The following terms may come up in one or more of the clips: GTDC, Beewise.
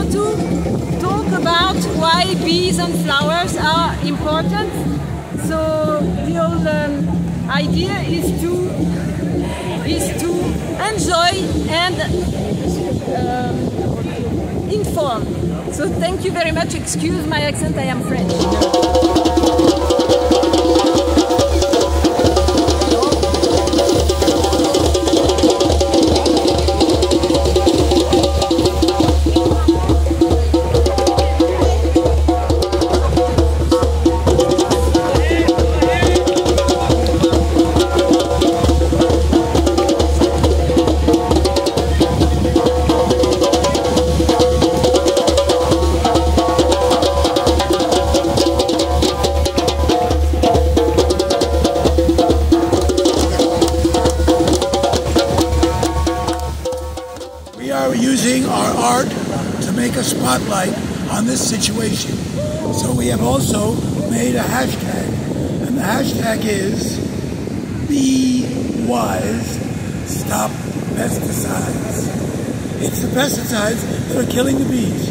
also to talk about why bees and flowers are important. So the whole idea is to enjoy and inform. So thank you very much. Excuse my accent, I am French. Using our art to make a spotlight on this situation. So we have also made a hashtag, and the hashtag is Be Wise, Stop Pesticides. It's the pesticides that are killing the bees.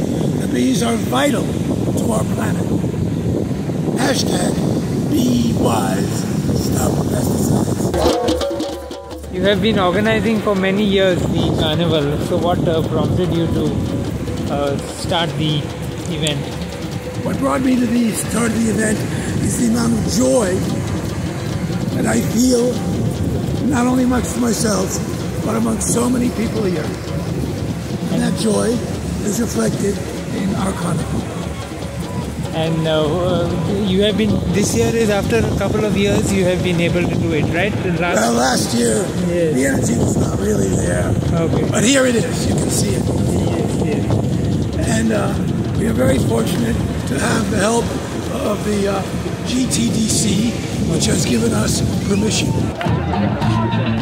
The bees are vital to our planet. Hashtag Be Wise, Stop Pesticides. You have been organizing for many years the carnival, so what prompted you to start the event? What brought me to start the event is the amount of joy that I feel, not only amongst myself, but amongst so many people here. And that joy is reflected in our carnival. And you have been, this year is after a couple of years you have been able to do it, right? Last year, yes. The energy was not really there. Okay. But here it is, you can see it. Yes, yes. And we are very fortunate to have the help of the GTDC, which has given us permission.